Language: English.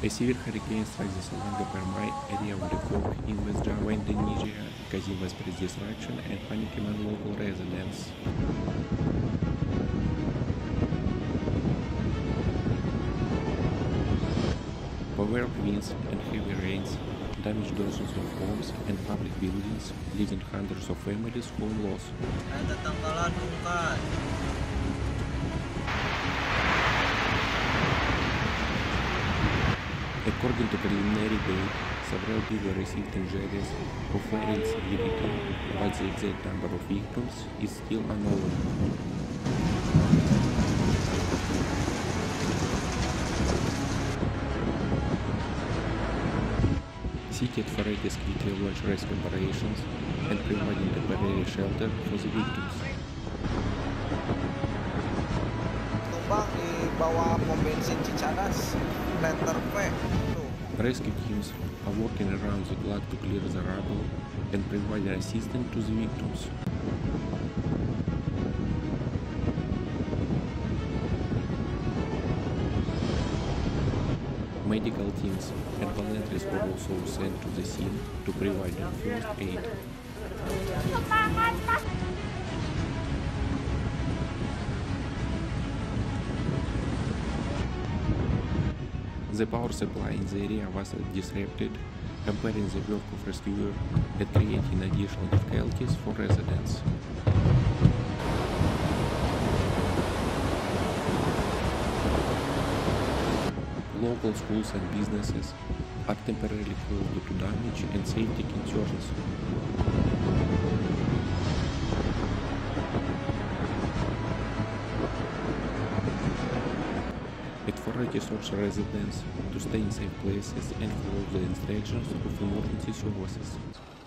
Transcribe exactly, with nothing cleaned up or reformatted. The severe hurricane struck the Salonga-Permai area of the Cork in West Java, Indonesia, causing widespread destruction and panic among local residents. Power winds and heavy rains damaged dozens of homes and public buildings, leaving hundreds of families who lost. According to preliminary data, several people received injuries of varying severity, while the exact number of victims is still unknown. City authorities quickly launched rescue operations and provided temporary shelter for the victims. Rescue teams are working around the clock to clear the rubble and provide assistance to the victims. Medical teams and volunteers were also sent to the scene to provide first aid. The power supply in the area was disrupted, impairing the work of rescuers and creating additional difficulties for residents. Local schools and businesses are temporarily closed due to damage and safety concerns. Authorities urge residents to stay in safe places and follow the instructions of emergency services.